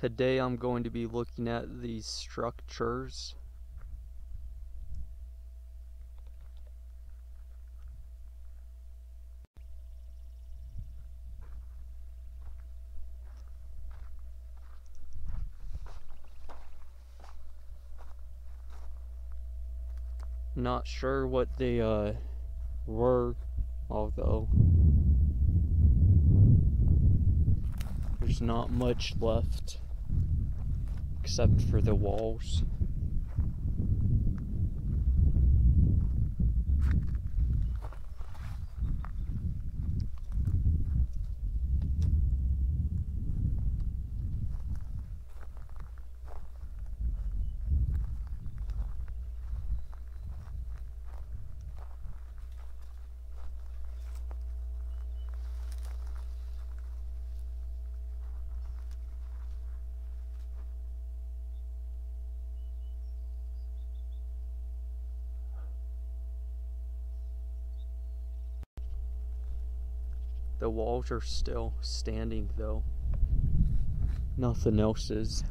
Today I'm going to be looking at these structures. Not sure what they were, although there's not much left except for the walls. The walls are still standing though. Nothing else is.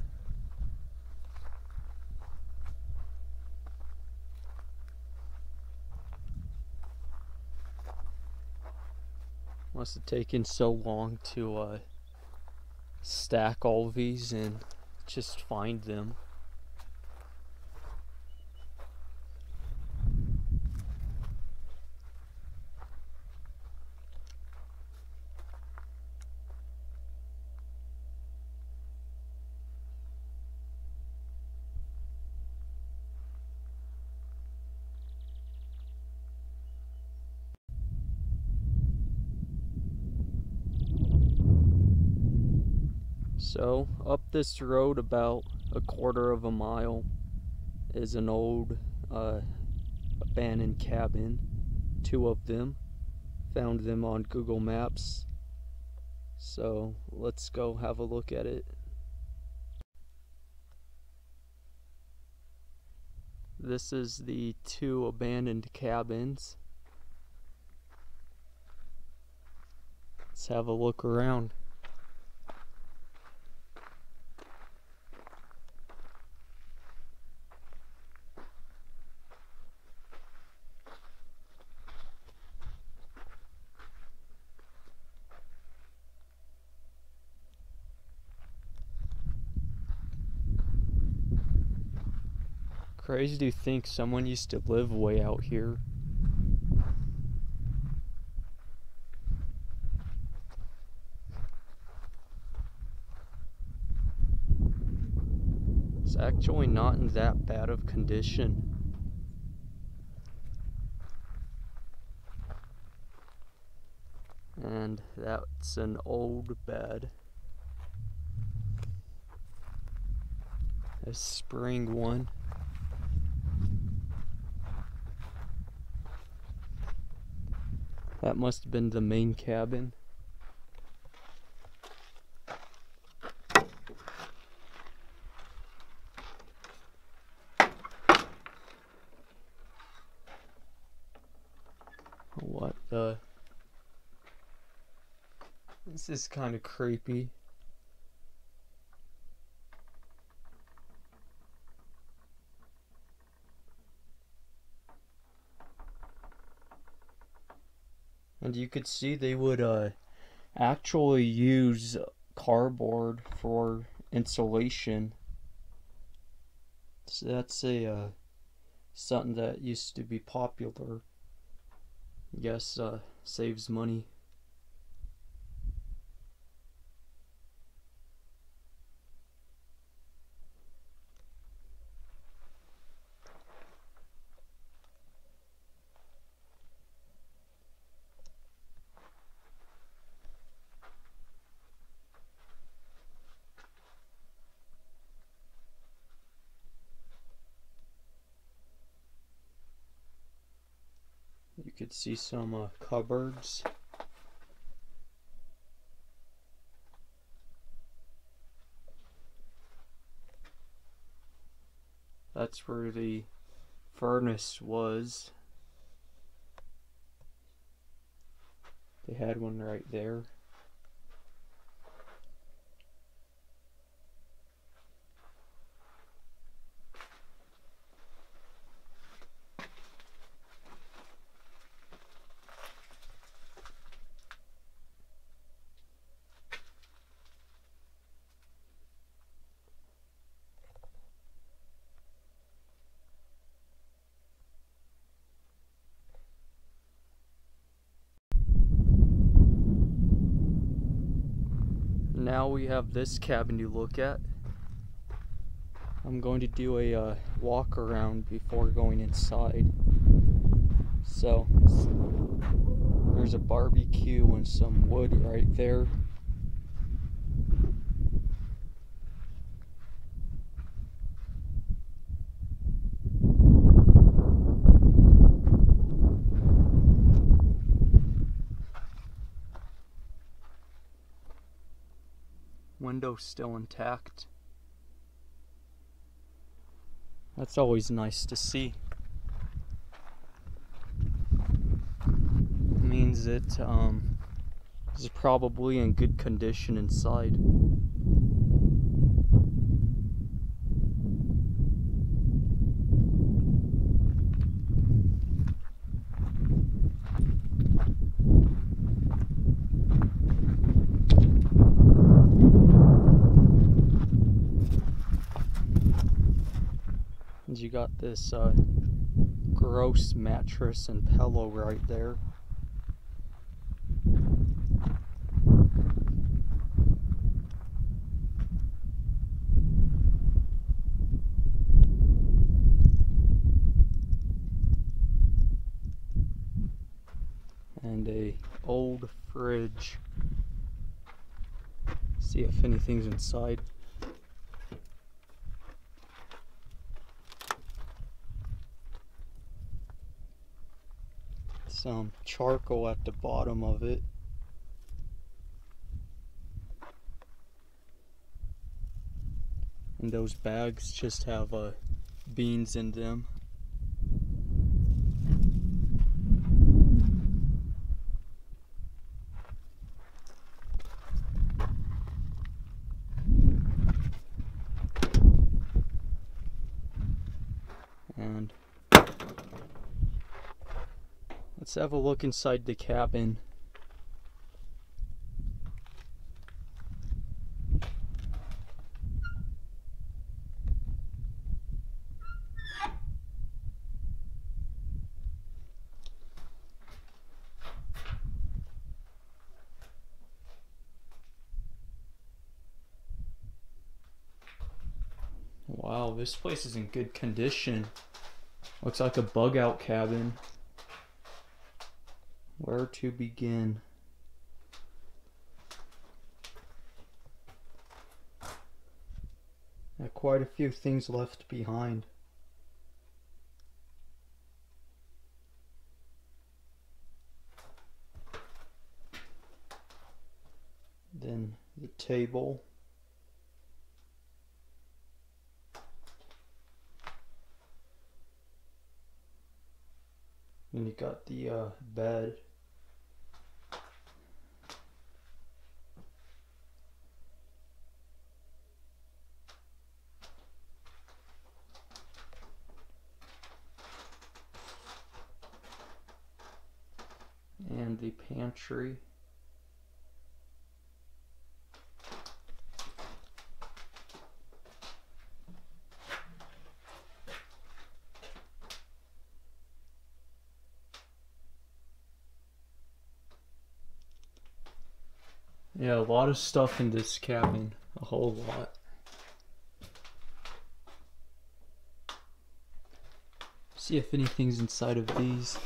Must have taken so long to stack all these and just find them. So, up this road about 1/4 mile is an old abandoned cabin. 2 of them. Found them on Google Maps. So, let's go have a look at it. This is the 2 abandoned cabins. Let's have a look around. Crazy to think someone used to live way out here. It's actually not in that bad of condition. And that's an old bed. A spring one. That must have been the main cabin. What the? This is kind of creepy. And you could see they would actually use cardboard for insulation. So that's a something that used to be popular. I guess saves money. You could see some cupboards. That's where the furnace was. They had one right there. Now we have this cabin to look at. I'm going to do a walk around before going inside. So there's a barbecue and some wood right there. Window still intact. That's always nice to see. It means it is probably in good condition inside. You got this gross mattress and pillow right there. And a old fridge. See if anything's inside. Some charcoal at the bottom of it. And those bags just have beans in them. And let's have a look inside the cabin. Wow, this place is in good condition. Looks like a bug out cabin. Where to begin? There are quite a few things left behind. Then the table. Then you got the bed. And the pantry. Yeah, a lot of stuff in this cabin, a whole lot. See if anything's inside of these.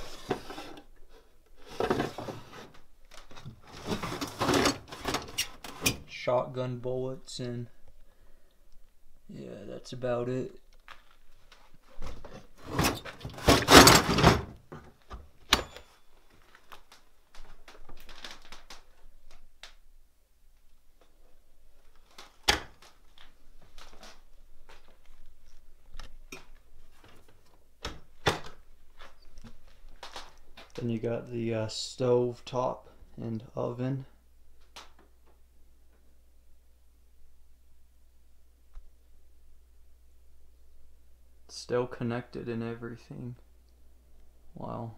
Shotgun bullets, and yeah, that's about it. Then you got the stove top and oven. Still connected and everything. Wow.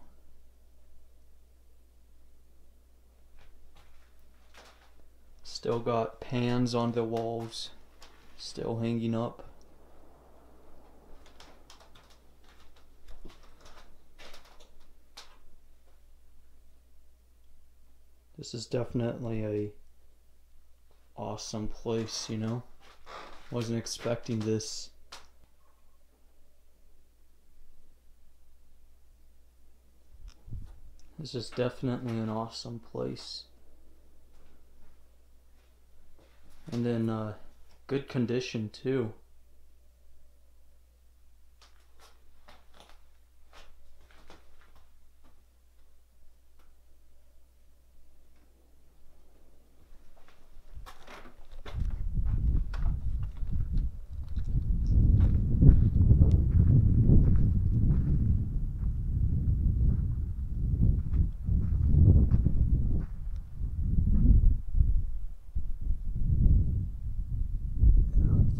Still got pans on the walls, still hanging up. This is definitely a awesome place, you know? Wasn't expecting this. This is definitely an awesome place. And then good condition too.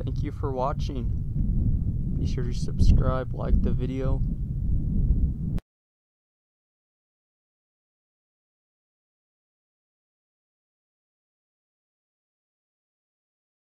Thank you for watching. Be sure to subscribe, like the video.